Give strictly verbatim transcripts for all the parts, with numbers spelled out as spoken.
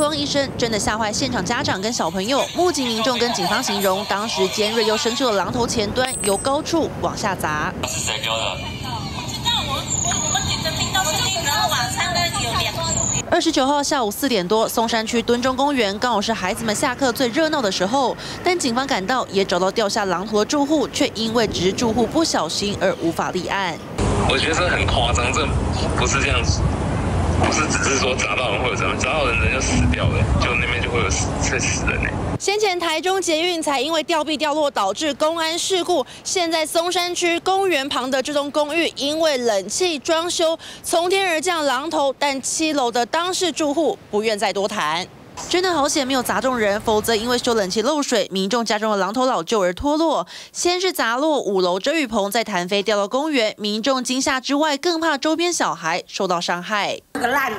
破风一声，真的吓坏现场家长跟小朋友。目击民众跟警方形容，当时尖锐又生锈的榔头前端由高处往下砸。是谁丢的？不知道，我我我们女生听到声音，然后晚上呢有两个。 二十九号下午四点多，松山区敦中公园刚好是孩子们下课最热闹的时候，但警方赶到也找到掉下榔头的住户，却因为只是住户不小心而无法立案。我觉得这很夸张，这不是这样子，不是只是说砸到人会有什么，砸到人人就死掉了，就那边就会有死死人哎。 先前台中捷运才因为吊臂掉落导致公安事故，现在松山区公园旁的这栋公寓因为冷气装修从天而降榔头，但七楼的当事住户不愿再多谈。真的好险没有砸中人，否则因为修冷气漏水，民众家中的榔头老旧而脱落，先是砸落五楼遮雨棚，再弹飞掉到公园，民众惊吓之外，更怕周边小孩受到伤害。这个烂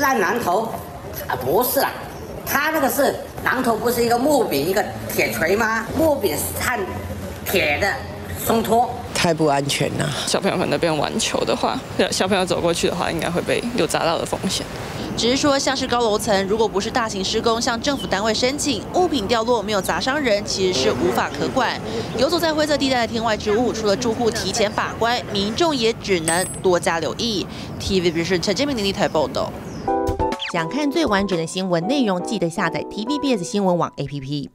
烂榔头啊，不是啦。 他那个是榔头，不是一个木柄一个铁锤吗？木柄是焊铁的，松脱，太不安全了。小朋友那边玩球的话，小朋友走过去的话，应该会被有砸到的风险。只是说，像是高楼层，如果不是大型施工，向政府单位申请，物品掉落没有砸伤人，其实是无法可管。游走在灰色地带的天外之物，除了住户提前把关，民众也只能多加留意。T V B S 陈建明、林立台报道。 想看最完整的新闻内容，记得下载 T V B S 新闻网 A P P。